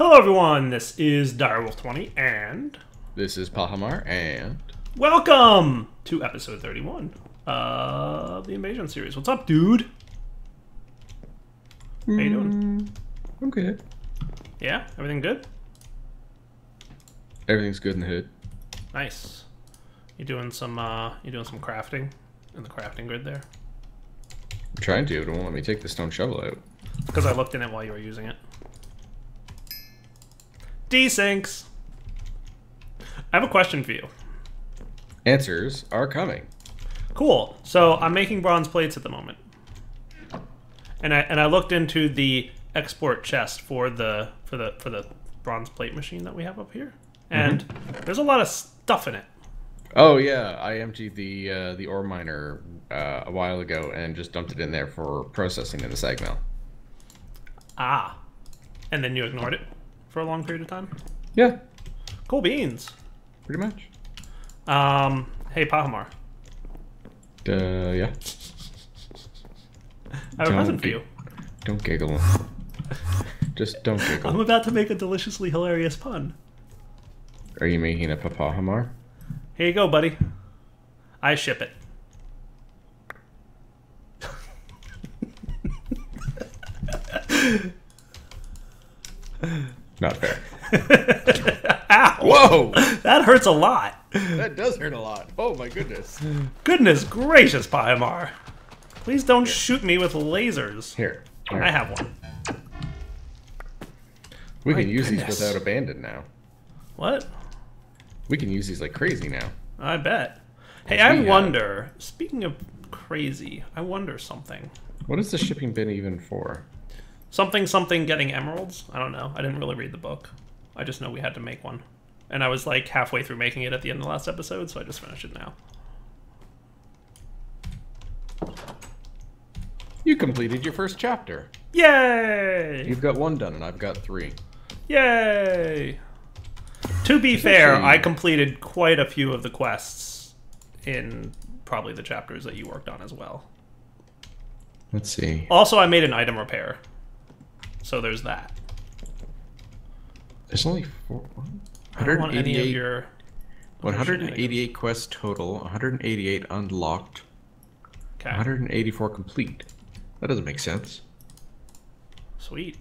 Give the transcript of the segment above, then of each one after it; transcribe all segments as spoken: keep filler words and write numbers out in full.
Hello everyone, this is Direwolf twenty and... This is Pahimar and... Welcome to episode thirty-one of the Invasion series. What's up, dude? Mm, How you doing? I'm good. Yeah? Everything good? Everything's good in the hood. Nice. You doing some, uh, you doing some crafting in the crafting grid there? I'm trying to, it won't let me take the stone shovel out. Because I looked in it while you were using it. Desinks! I have a question for you. Answers are coming. Cool. So I'm making bronze plates at the moment. And I and I looked into the export chest for the for the for the bronze plate machine that we have up here. And mm-hmm. there's a lot of stuff in it. Oh yeah, I emptied the uh, the ore miner uh, a while ago and just dumped it in there for processing in the Sag Mill. Ah, and then you ignored it for a long period of time? Yeah. Cool beans. Pretty much. Um, hey, Pahimar. Uh, yeah? I have don't a present for you. Don't giggle. Just don't giggle. I'm about to make a deliciously hilarious pun. Are you making a Pahimar? Here you go, buddy. I ship it. Not fair. Ow! Whoa! That hurts a lot. That does hurt a lot. Oh my goodness. Goodness gracious, Pahimar. Please don't Here. shoot me with lasers. Here. Here. I have one. We my can use goodness. these without abandon now. What? We can use these like crazy now. I bet. Hey, I wonder, have... speaking of crazy, I wonder something. What is the shipping bin even for? Something, something, getting emeralds? I don't know. I didn't really read the book. I just know we had to make one. And I was like halfway through making it at the end of the last episode, so I just finished it now. You completed your first chapter. Yay! You've got one done, and I've got three. Yay! To be fair, I completed quite a few of the quests in probably the chapters that you worked on as well. Let's see. Also, I made an item repair. So there's that. There's only four. I don't want any of your. one hundred eighty-eight quests total. one hundred eighty-eight unlocked. Okay. one hundred eighty-four complete. That doesn't make sense. Sweet.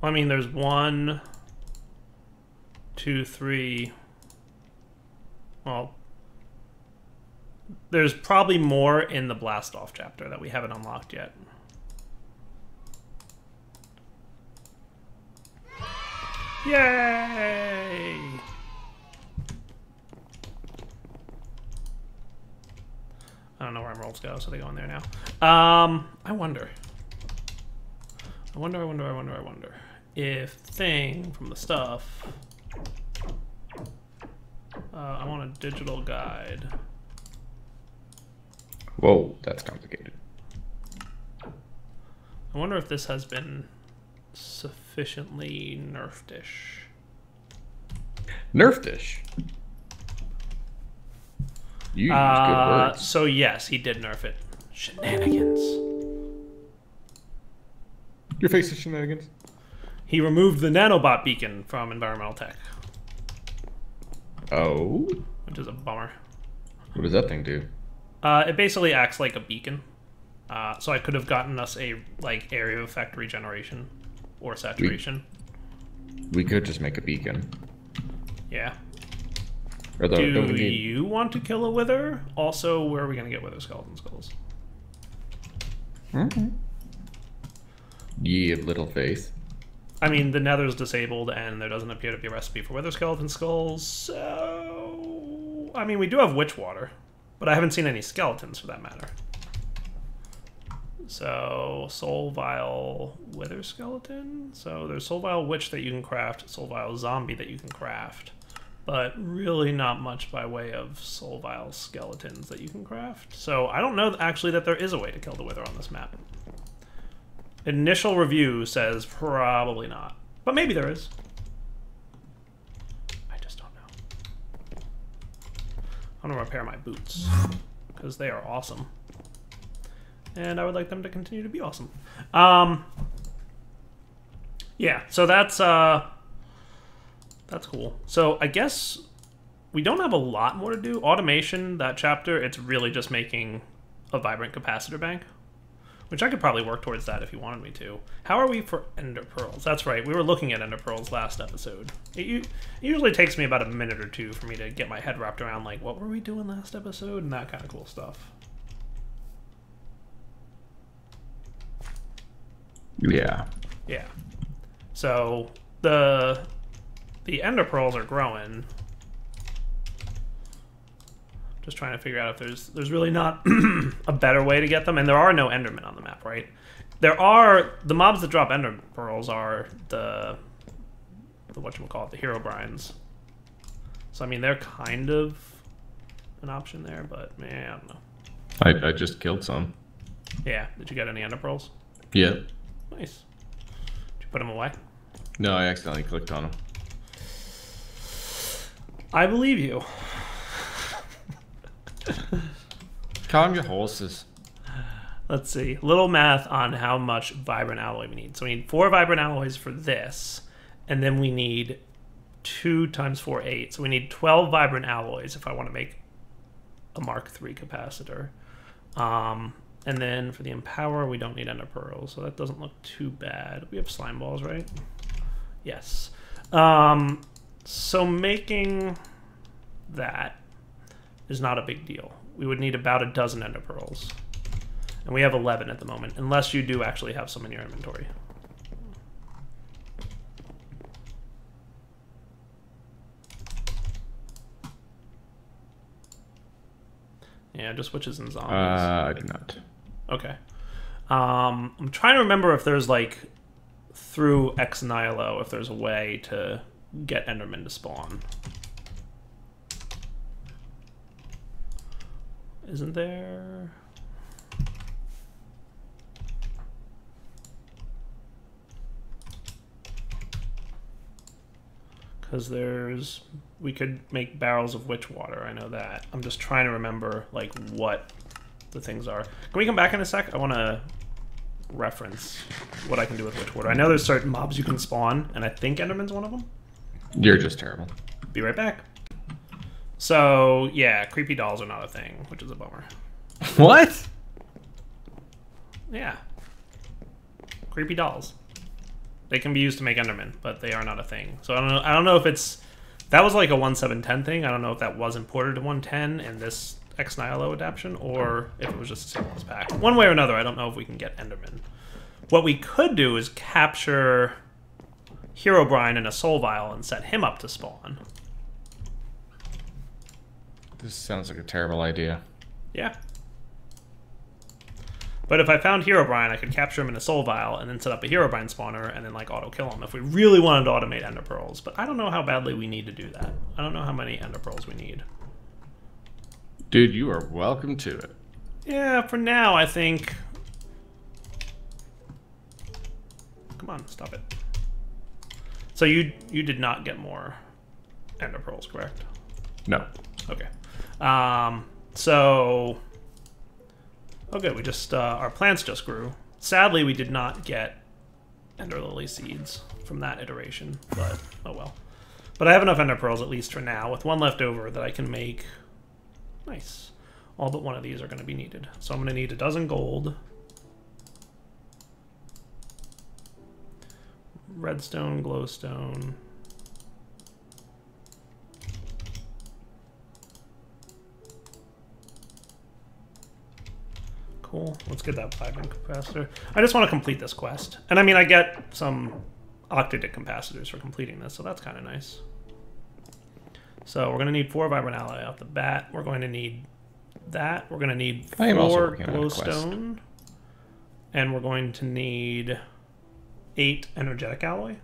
Well, I mean, there's one, two, three. Well, there's probably more in the blast off chapter that we haven't unlocked yet. Yay! I don't know where emeralds go, so they go in there now. Um, I wonder. I wonder, I wonder, I wonder, I wonder if thing from the stuff. Uh, I want a digital guide. Whoa, that's complicated. I wonder if this has been sufficiently nerfed-ish. Nerfed-ish? You use uh, good words. So yes, he did nerf it. Shenanigans. Your face is shenanigans. He removed the nanobot beacon from Environmental Tech. Oh? Which is a bummer. What does that thing do? Uh, it basically acts like a beacon. Uh, so I could have gotten us a like area of effect regeneration. Or saturation. We, we could just make a beacon. Yeah. Or the, Do don't we need... you want to kill a wither? Also, where are we going to get wither skeleton skulls? Mm-hmm. Ye of little faith. I mean, the nether's disabled, and there doesn't appear to be a recipe for wither skeleton skulls, so... I mean, we do have witch water, but I haven't seen any skeletons for that matter. So, soul vial wither skeleton. So, there's soul vial witch that you can craft, soul vial zombie that you can craft, but really not much by way of soul vial skeletons that you can craft. So, I don't know actually that there is a way to kill the wither on this map. Initial review says probably not, but maybe there is. I just don't know. I'm gonna repair my boots because they are awesome. And I would like them to continue to be awesome. Um, Yeah, so that's uh, that's cool. So I guess we don't have a lot more to do. Automation, that chapter, it's really just making a vibrant capacitor bank, which I could probably work towards that if you wanted me to. How are we for ender pearls? That's right, we were looking at ender pearls last episode. It usually takes me about a minute or two for me to get my head wrapped around, like, what were we doing last episode and that kind of cool stuff. Yeah. Yeah. So the the ender pearls are growing. Just trying to figure out if there's there's really not a better way to get them, and there are no endermen on the map, right? There are the mobs that drop ender pearls are the the whatchamacallit, the Herobrines. So I mean they're kind of an option there, but man, I don't know. I I just killed some. Yeah. Did you get any ender pearls? Yeah. Nice. Did you put them away? No, I accidentally clicked on them. I believe you. Calm your horses. Let's see. Little math on how much vibrant alloy we need. So we need four vibrant alloys for this, and then we need two times four, eight. So we need twelve vibrant alloys if I want to make a Mark three capacitor. Um... And then for the empower, we don't need ender pearls, so that doesn't look too bad. We have slime balls, right? Yes. Um, so making that is not a big deal. We would need about a dozen ender pearls, and we have eleven at the moment, unless you do actually have some in your inventory. Yeah, just witches and zombies. Uh, I do not. Okay. Um, I'm trying to remember if there's, like, through ex nihilo, if there's a way to get endermen to spawn. Isn't there? Because there's... we could make barrels of witch water, I know that. I'm just trying to remember, like, what the things are. Can we come back in a sec? I want to reference what I can do with witch water. I know there's certain mobs you can spawn, and I think enderman's one of them. You're just terrible. Be right back. So, yeah, creepy dolls are not a thing, which is a bummer. What? Yeah. Creepy dolls. They can be used to make endermen, but they are not a thing. So I don't know, I don't know if it's... that was like a one seven ten thing. I don't know if that was imported to one ten in this ex nihilo adaptation, or if it was just a singles pack. One way or another, I don't know if we can get endermen. What we could do is capture Herobrine in a soul vial and set him up to spawn. This sounds like a terrible idea. Yeah. But if I found Herobrine, I could capture him in a soul vial and then set up a Herobrine spawner and then, like, auto-kill him if we really wanted to automate ender pearls. But I don't know how badly we need to do that. I don't know how many ender pearls we need. Dude, you are welcome to it. Yeah, for now, I think... Come on, stop it. So you you did not get more ender pearls, correct? No. Okay. Um, so... Oh good, we just, uh, our plants just grew. Sadly, we did not get enderlily seeds from that iteration, but oh well. But I have enough ender pearls, at least for now, with one left over that I can make... Nice. All but one of these are going to be needed. So I'm going to need a dozen gold. Redstone, glowstone... Cool. Let's get that vibrant capacitor. I just want to complete this quest. And I mean, I get some octadic capacitors for completing this, so that's kind of nice. So we're going to need four vibrant alloy off the bat. We're going to need that. We're going to need four glowstone. And we're going to need eight energetic alloy.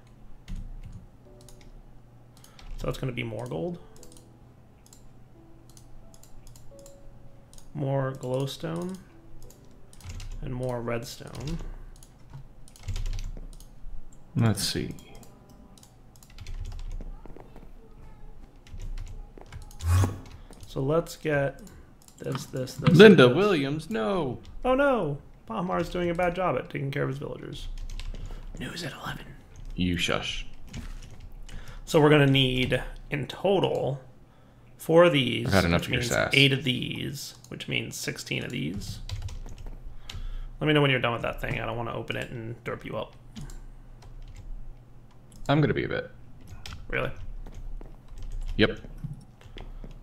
So it's going to be more gold. More glowstone. And more redstone. Let's see. So let's get this, this, this. Linda this. Williams, no. Oh no, Pahimar's doing a bad job at taking care of his villagers. News at eleven. You shush. So we're going to need, in total, four of these. I've had enough of your sass. Eight of these, which means sixteen of these. Let me know when you're done with that thing. I don't want to open it and derp you up. I'm going to be a bit. Really? Yep.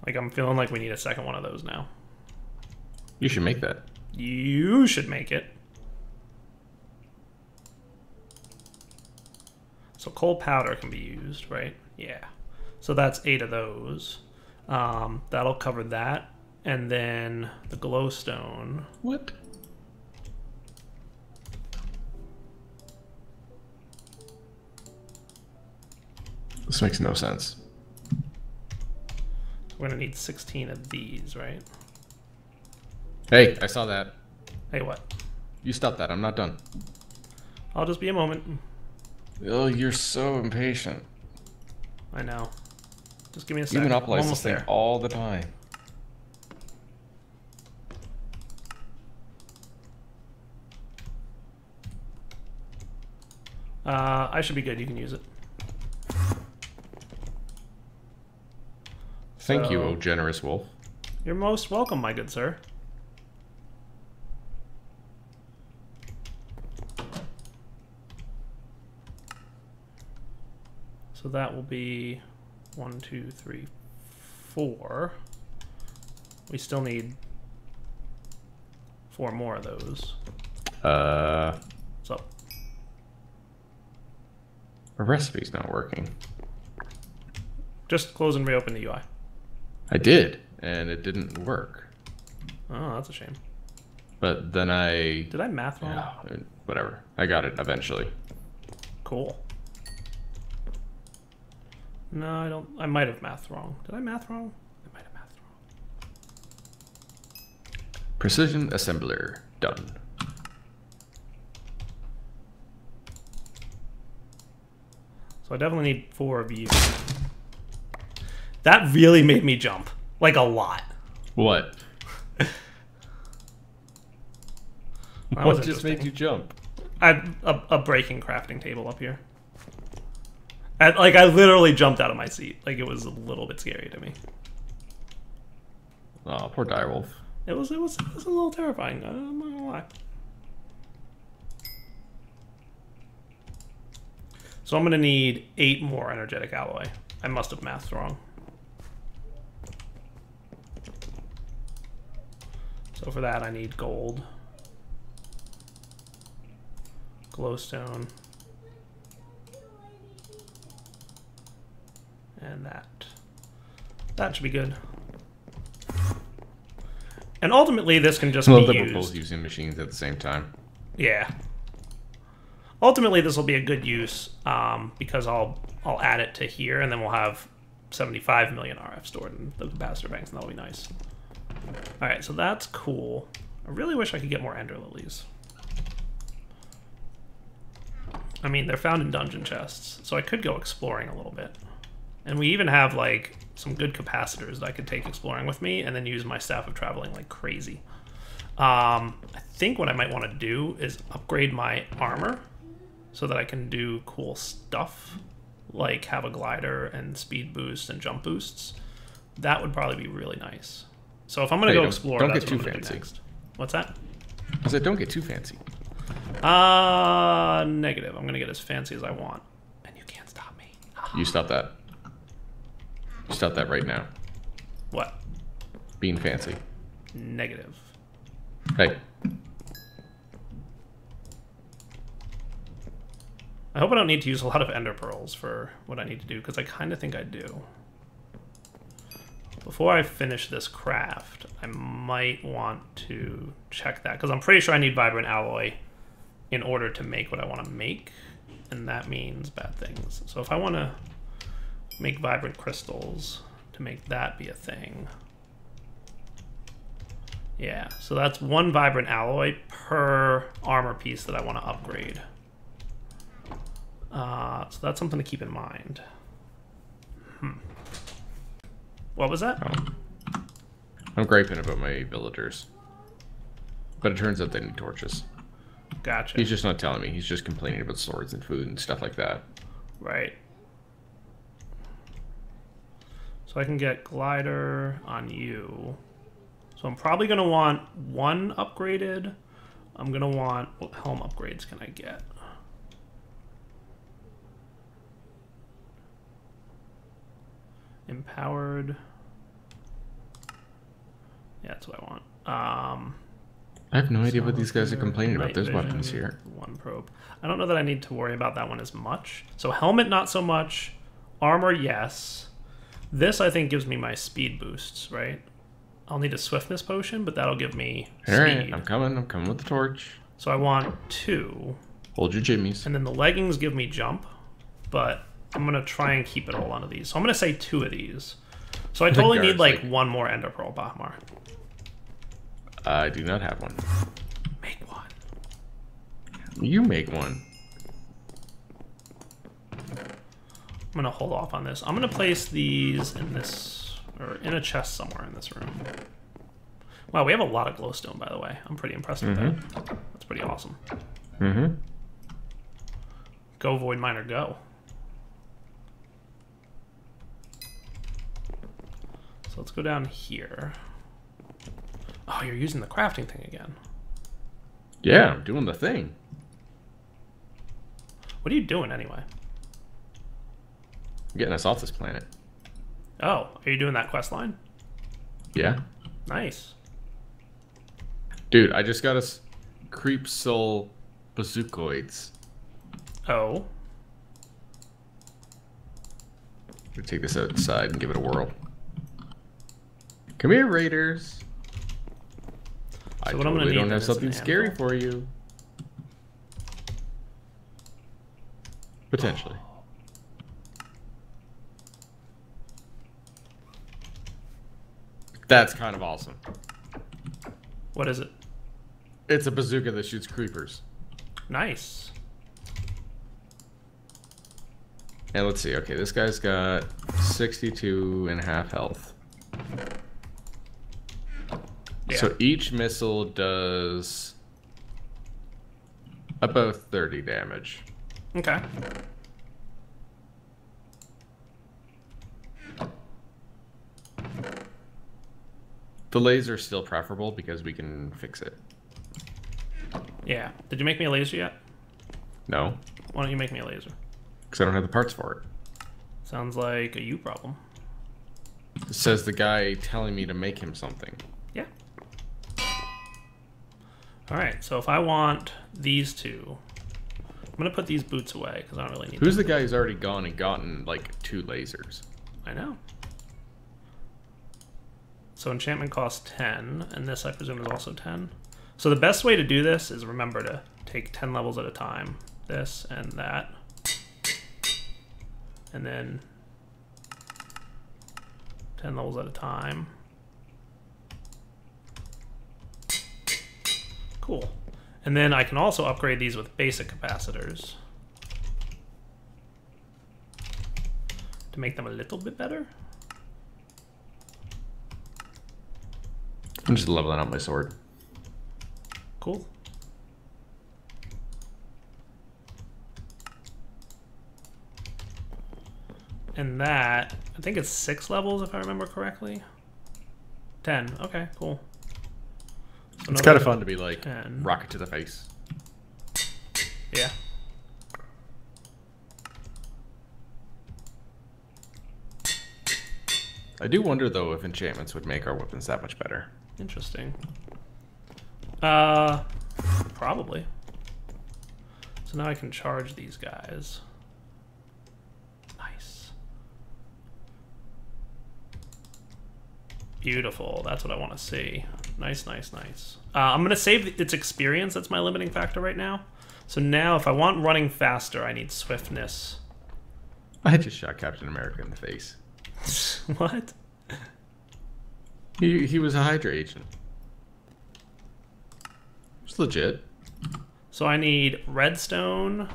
Like, I'm feeling like we need a second one of those now. You should make that. You should make it. So coal powder can be used, right? Yeah. So that's eight of those. Um, that'll cover that. And then the glowstone. What? This makes no sense. We're going to need sixteen of these, right? Hey, I saw that. Hey, what? You stop that. I'm not done. I'll just be a moment. Oh, you're so impatient. I know. Just give me a second. You monopolize this thing all the time. Uh, I should be good. You can use it. Thank so, you, oh generous wolf. You're most welcome, my good sir. So that will be one, two, three, four. We still need four more of those. Uh, What's up? The recipe's not working. Just close and reopen the U I. I did, and it didn't work. Oh, that's a shame. But then I... Did I math wrong? Yeah, whatever. I got it eventually. Cool. No, I don't. I might have math wrong. Did I math wrong? I might have math wrong. Precision assembler. Done. So I definitely need four of you. That really made me jump. Like a lot. What? What just made you jump? I had a, a breaking crafting table up here. I, like, I literally jumped out of my seat. Like, it was a little bit scary to me. Oh, poor Direwolf. It was, it was, it was a little terrifying. I'm not gonna lie. So I'm gonna need eight more energetic alloy. I must have mathed wrong. So for that, I need gold, glowstone. And that, that should be good. And ultimately, this can just well, be used. Both using machines at the same time. Yeah. Ultimately, this will be a good use um, because I'll I'll add it to here, and then we'll have seventy-five million R F stored in the capacitor banks, and that'll be nice. All right, so that's cool. I really wish I could get more enderlilies. I mean, they're found in dungeon chests, so I could go exploring a little bit. And we even have, like, some good capacitors that I could take exploring with me and then use my staff of traveling like crazy. Um, I think what I might want to do is upgrade my armor so that I can do cool stuff, like have a glider and speed boost and jump boosts. That would probably be really nice. So if I'm going to hey, go explore, don't that's get what too I'm fancy. Do next. What's that? I said don't get too fancy. Uh, negative. I'm going to get as fancy as I want. And you can't stop me. You stop that. Stop that right now. What? Being fancy. Negative. Hey. I hope I don't need to use a lot of ender pearls for what I need to do, because I kind of think I do. Before I finish this craft, I might want to check that, because I'm pretty sure I need vibrant alloy in order to make what I want to make, and that means bad things. So if I want to make vibrant crystals to make that be a thing. Yeah, so that's one vibrant alloy per armor piece that I want to upgrade. Uh, so that's something to keep in mind. Hmm. What was that? Oh. I'm griping about my villagers. But it turns out they need torches. Gotcha. He's just not telling me. He's just complaining about swords and food and stuff like that. Right. So I can get glider on you. So I'm probably going to want one upgraded. I'm going to want... What helm upgrades can I get? Empowered. Yeah, that's what I want. Um, I have no idea what these guys are complaining about. There's weapons here. One probe. I don't know that I need to worry about that one as much. So helmet, not so much. Armor, yes. This, I think, gives me my speed boosts, right? I'll need a swiftness potion, but that'll give me speed. All right, I'm coming. I'm coming with the torch. So I want two. Hold your jimmies. And then the leggings give me jump, but I'm going to try and keep it all onto these. So I'm going to say two of these. So I totally need, like, like, one more Ender Pearl, Pahimar. I do not have one. Make one. You make one. I'm going to hold off on this. I'm going to place these in this, or in a chest somewhere in this room. Wow, we have a lot of glowstone, by the way. I'm pretty impressed with mm-hmm. that. That's pretty awesome. Mm-hmm. Go, Void Miner, go. So let's go down here. Oh, you're using the crafting thing again. Yeah, I'm doing the thing. What are you doing anyway? I'm getting us off this planet. Oh, are you doing that quest line? Yeah. Nice. Dude, I just got us creep soul bazookoids. Oh. I'm gonna take this outside and give it a whirl. Come here, raiders. So I what totally I'm gonna don't have something scary for you. Potentially. Oh. That's kind of awesome. What is it? It's a bazooka that shoots creepers. Nice. And let's see. Okay, this guy's got sixty-two and a half health. Yeah. So each missile does about thirty damage. Okay. The laser is still preferable because we can fix it. Yeah. Did you make me a laser yet? No. Why don't you make me a laser? Because I don't have the parts for it. Sounds like a you problem. It says the guy telling me to make him something. Yeah. All right, so if I want these two, I'm going to put these boots away because I don't really need them. Who's the guy who's already gone and gotten, like, two lasers? I know. So enchantment costs ten, and this, I presume, is also ten. So the best way to do this is remember to take ten levels at a time. This and that. And then ten levels at a time. Cool. And then I can also upgrade these with basic capacitors to make them a little bit better. I'm just leveling up my sword. Cool. And that, I think it's six levels if I remember correctly. Ten. Okay, cool. So it's kind of fun to be like, ten. Rocket to the face. Yeah. I do wonder, though, if enchantments would make our weapons that much better. Interesting. Uh, probably. So now I can charge these guys. Nice. Beautiful. That's what I want to see. Nice, nice, nice. Uh, I'm going to save its experience. That's my limiting factor right now. So now if I want running faster, I need swiftness. I just shot Captain America in the face. What? He, he was a Hydra agent. It's legit. So I need redstone,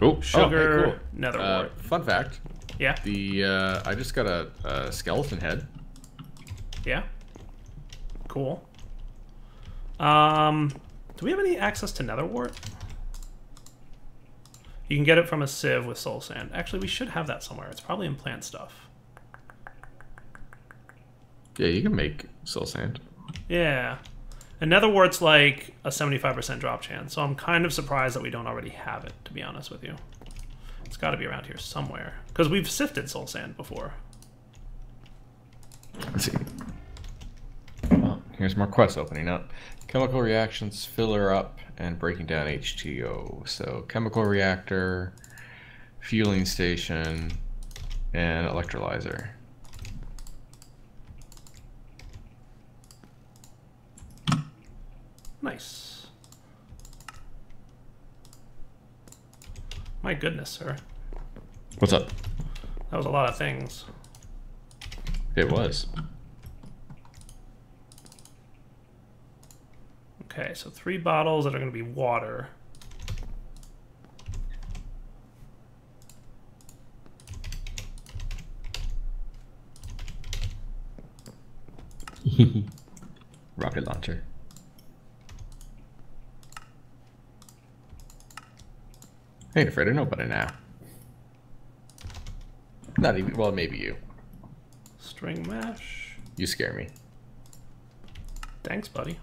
oh, sugar, oh, hey, cool. Nether Wart. Uh, fun fact. Yeah. The uh, I just got a, a skeleton head. Yeah. Cool. Um, Do we have any access to Nether Wart? You can get it from a sieve with soul sand. Actually, we should have that somewhere. It's probably in plant stuff. Yeah, you can make soul sand. Yeah. And Nether Wart's like a seventy-five percent drop chance, so I'm kind of surprised that we don't already have it, to be honest with you. It's got to be around here somewhere, because we've sifted soul sand before. Let's see. Well, here's more quests opening up. Chemical reactions, filler up, and breaking down H two O. So chemical reactor, fueling station, and electrolyzer. Nice. My goodness, sir. What's up? That was a lot of things. It was. Okay, so three bottles that are going to be water. Rocket launcher. I ain't afraid of nobody now. Not even, well, maybe you. String mesh. You scare me. Thanks, buddy.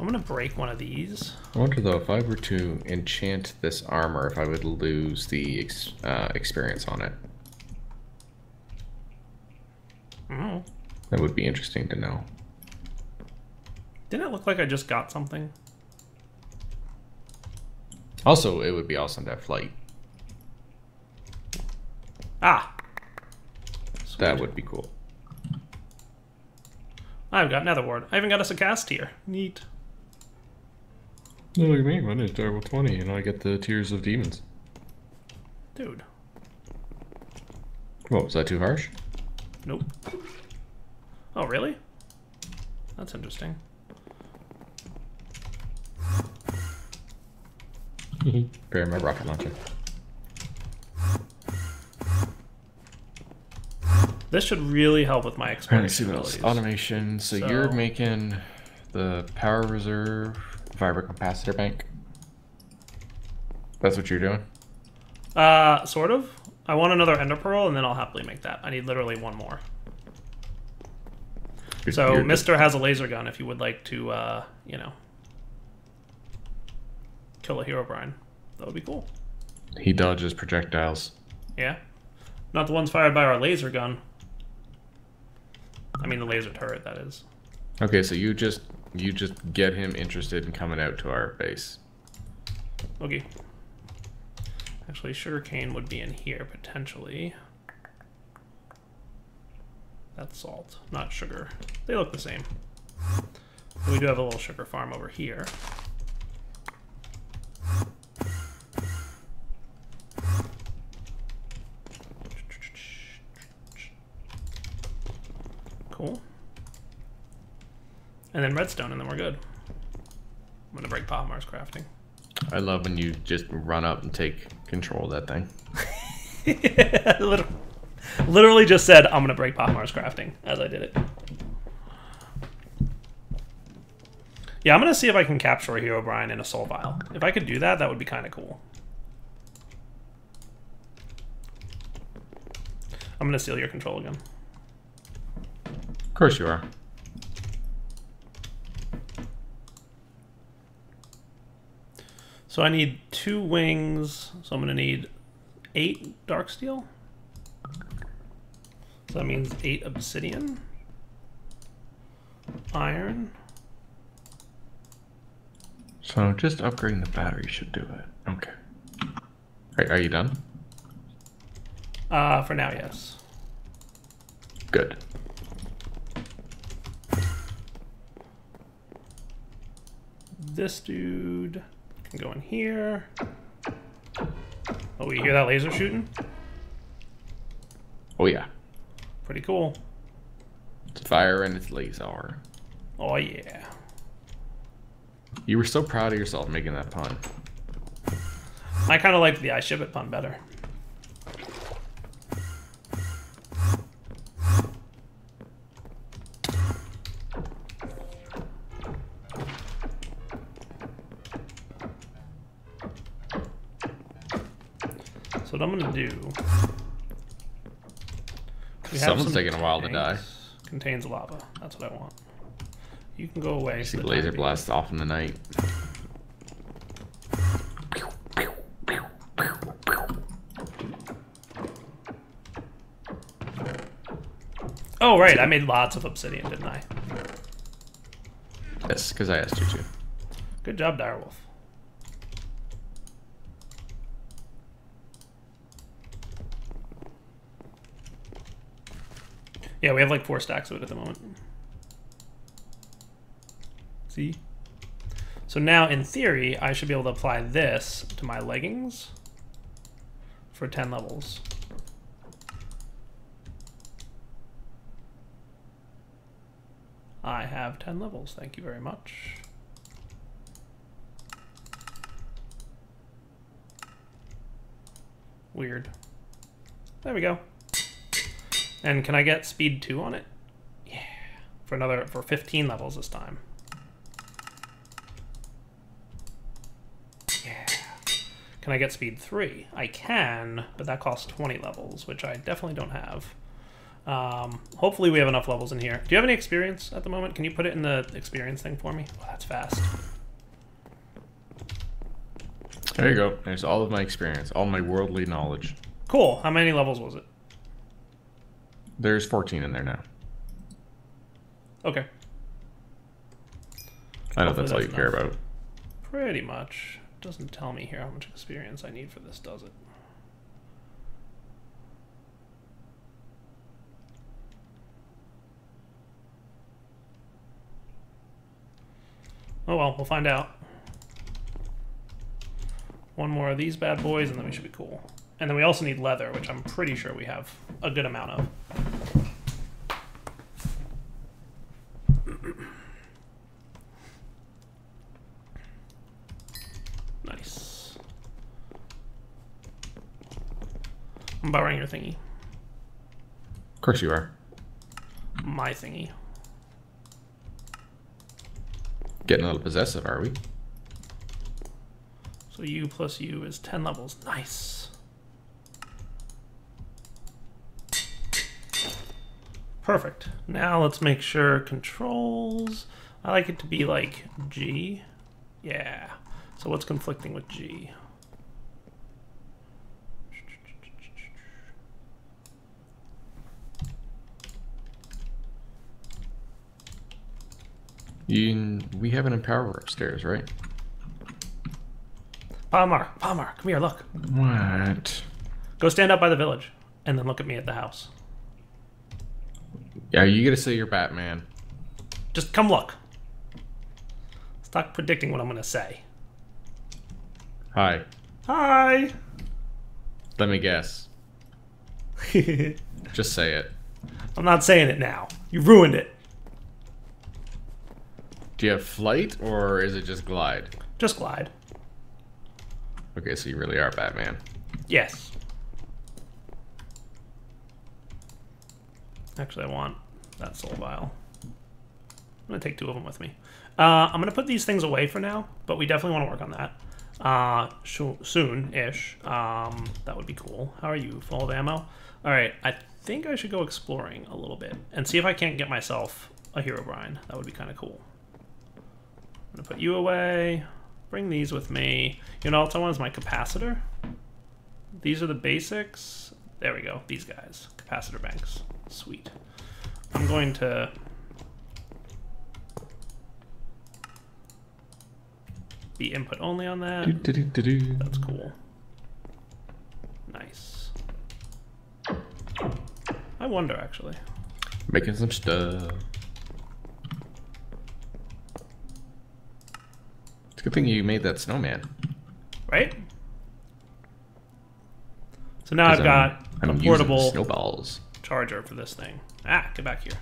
I'm gonna break one of these. I wonder though if I were to enchant this armor, if I would lose the ex uh, experience on it. I don't know. That would be interesting to know. Didn't it look like I just got something? Also, it would be awesome to have flight. Ah! Sweet. That would be cool. I've got Nether Wart. I even got us a cast here. Neat. Look at me, my name's Direwolf twenty, and I get the Tears of Demons. Dude. What, was that too harsh? Nope. Oh, really? That's interesting. Prepare my rocket launcher. This should really help with my experience. Automation. So, so you're making the power reserve vibrant capacitor bank. That's what you're doing? Uh, sort of. I want another Ender Pearl, and then I'll happily make that. I need literally one more. You're, so you're Mister Just... has a laser gun if you would like to, uh, you know, kill a Herobrine. That would be cool. He dodges projectiles. Yeah. Not the ones fired by our laser gun. I mean the laser turret, that is. Okay, so you just you just get him interested in coming out to our base. Okay. Actually, sugarcane would be in here potentially. That's salt, not sugar. They look the same. But we do have a little sugar farm over here. Cool. And then redstone, and then we're good. I'm gonna break Pahimar's crafting. I love when you just run up and take control of that thing. Yeah, literally, literally just said, I'm gonna break Pahimar's crafting as I did it. Yeah, I'm gonna see if I can capture a Herobrine in a soul vial. If I could do that, that would be kind of cool. I'm gonna steal your control again. Of course you are. So I need two wings, so I'm going to need eight dark steel. So that means eight obsidian, iron. So just upgrading the battery should do it. Okay. Right, are you done? Uh, for now, yes. Good. This dude can go in here. Oh, you hear that laser shooting? Oh yeah. Pretty cool. It's fire and it's laser. Oh yeah. You were so proud of yourself making that pun. I kind of liked the I ship it pun better. So what I'm gonna do. We have Someone's taking a while to die. Contains lava. That's what I want. You can go away. I see laser blasts off in the night. Oh, right, I made lots of obsidian, didn't I? Yes, because I asked you to. Good job, Direwolf. Yeah, we have like four stacks of it at the moment. See? So now, in theory, I should be able to apply this to my leggings for ten levels. I have ten levels, thank you very much. Weird. There we go. And can I get speed two on it? Yeah. For another, for fifteen levels this time. Yeah. Can I get speed three? I can, but that costs twenty levels, which I definitely don't have. Um, hopefully we have enough levels in here. Do you have any experience at the moment? Can you put it in the experience thing for me? Oh, that's fast. There you go. There's all of my experience, all my worldly knowledge. Cool. How many levels was it? There's fourteen in there now. Okay. I know that's all you care about. Pretty much. It doesn't tell me here how much experience I need for this, does it? Oh well, we'll find out. One more of these bad boys, and then we should be cool. And then we also need leather, which I'm pretty sure we have a good amount of. Nice. I'm borrowing your thingy. Of course you are. My thingy. Getting a little possessive, are we? So U plus U is ten levels. Nice. Perfect. Now let's make sure controls. I like it to be like G. Yeah. So what's conflicting with G? You, we have an empower upstairs, right? Pahimar, Pahimar, come here, look. What? Go stand up by the village, and then look at me at the house. Yeah, you gotta say you're Batman. Just come look. Stop predicting what I'm gonna say. Hi. Hi. Let me guess. Just say it. I'm not saying it now. You ruined it. Do you have flight, or is it just glide? Just glide. Okay, so you really are Batman. Yes. Actually, I want that soul vial. I'm going to take two of them with me. Uh, I'm going to put these things away for now, but we definitely want to work on that. Uh, soon-ish. Um, that would be cool. How are you? Full of ammo? All right, I think I should go exploring a little bit and see if I can't get myself a Herobrine. That would be kind of cool. I'm gonna put you away, bring these with me. You know, all I want is my capacitor. These are the basics. There we go, these guys, capacitor banks, sweet. I'm going to... be input only on that. Do, do, do, do, do. That's cool. Nice. I wonder, actually. Making some stuff. It's a good thing you made that snowman. Right? So now I've got I'm, I'm a portable snowballs. charger for this thing. Ah, get back here.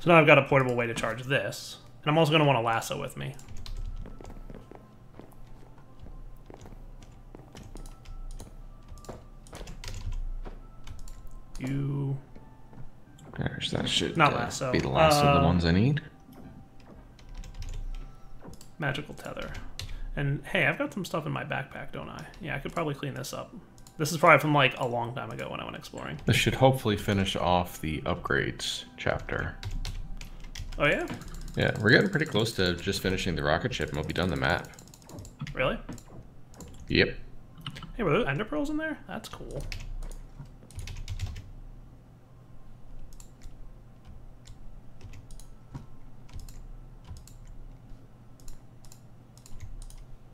So now I've got a portable way to charge this. And I'm also going to want a lasso with me. You... There's that shit. Not last, so. Be the last uh, of the ones I need. Magical tether. And hey, I've got some stuff in my backpack, don't I? Yeah, I could probably clean this up. This is probably from like a long time ago when I went exploring. This should hopefully finish off the upgrades chapter. Oh yeah? Yeah, we're getting pretty close to just finishing the rocket ship and we'll be done the map. Really? Yep. Hey, were there ender pearls in there? That's cool.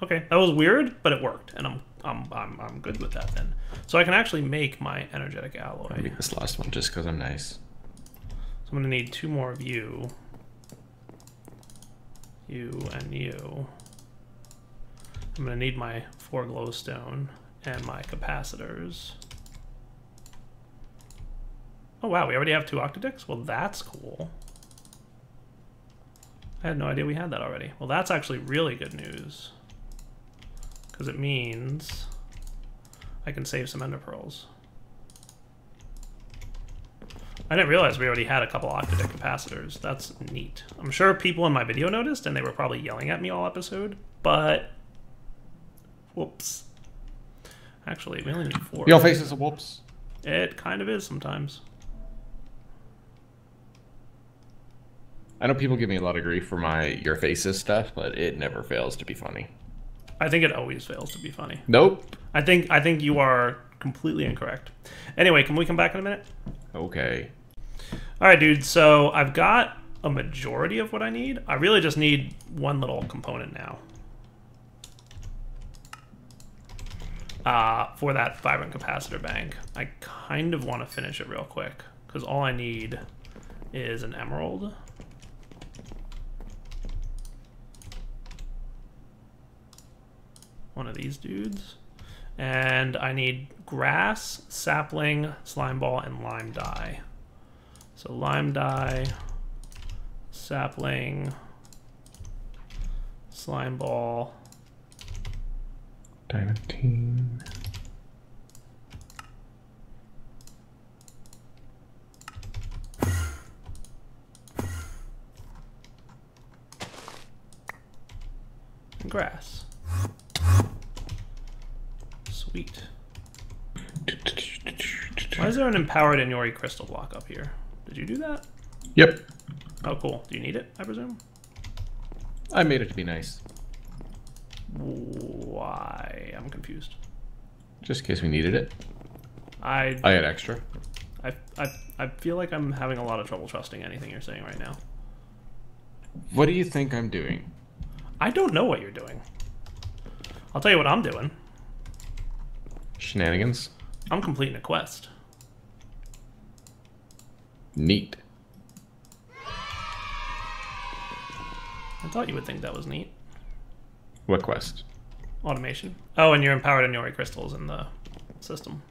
Okay, that was weird, but it worked, and I'm I'm I'm I'm good with that then. So I can actually make my energetic alloy. I'll make this last one just because I'm nice. So I'm gonna need two more of you. You and you. I'm gonna need my four glowstone and my capacitors. Oh wow, we already have two octadicks? Well, that's cool. I had no idea we had that already. Well, that's actually really good news. Because it means I can save some ender pearls. I didn't realize we already had a couple octadic capacitors. That's neat. I'm sure people in my video noticed, and they were probably yelling at me all episode, but whoops. Actually, we only need four. Your face is a whoops. It kind of is sometimes. I know people give me a lot of grief for my your faces stuff, but it never fails to be funny. I think it always fails to be funny. Nope. I think I think you are completely incorrect. Anyway, can we come back in a minute? Okay. All right, dude. So I've got a majority of what I need. I really just need one little component now. Uh, for that vibrant capacitor bank. I kind of want to finish it real quick because all I need is an emerald. One of these dudes, and I need grass, sapling, slime ball, and lime dye. So lime dye, sapling, slime ball, diamantine. And grass. Sweet. Why is there an empowered Inori crystal block up here? Did you do that? Yep. Oh, cool. Do you need it, I presume? I made it to be nice. Why? I'm confused. Just in case we needed it. I I had extra. I, I, I feel like I'm having a lot of trouble trusting anything you're saying right now. What do you think I'm doing? I don't know what you're doing. I'll tell you what I'm doing. Shenanigans. I'm completing a quest. Neat. I thought you would think that was neat. What quest? Automation. Oh, and you're empowered Inori crystals in the system.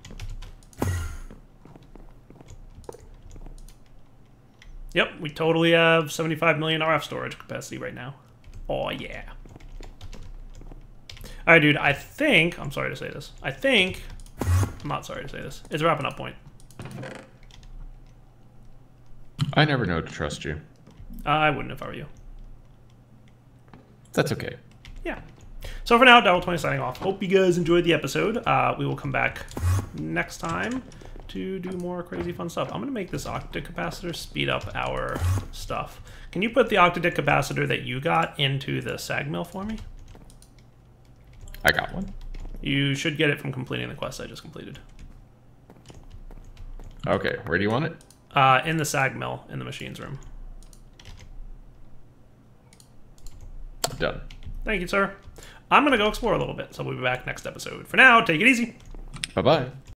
Yep, we totally have seventy-five million R F storage capacity right now. Oh yeah. All right, dude, I think, I'm sorry to say this, I think, I'm not sorry to say this, it's a wrapping up point. I never know to trust you. I wouldn't if I were you. That's okay. Yeah. So for now, Direwolf twenty signing off. Hope you guys enjoyed the episode. Uh, we will come back next time to do more crazy fun stuff. I'm going to make this octadic capacitor speed up our stuff. Can you put the octadic capacitor that you got into the sag mill for me? I got one. You should get it from completing the quest I just completed. Okay, where do you want it? Uh, in the sag mill, in the machines room. Done. Thank you, sir. I'm going to go explore a little bit, so we'll be back next episode. For now, take it easy. Bye-bye.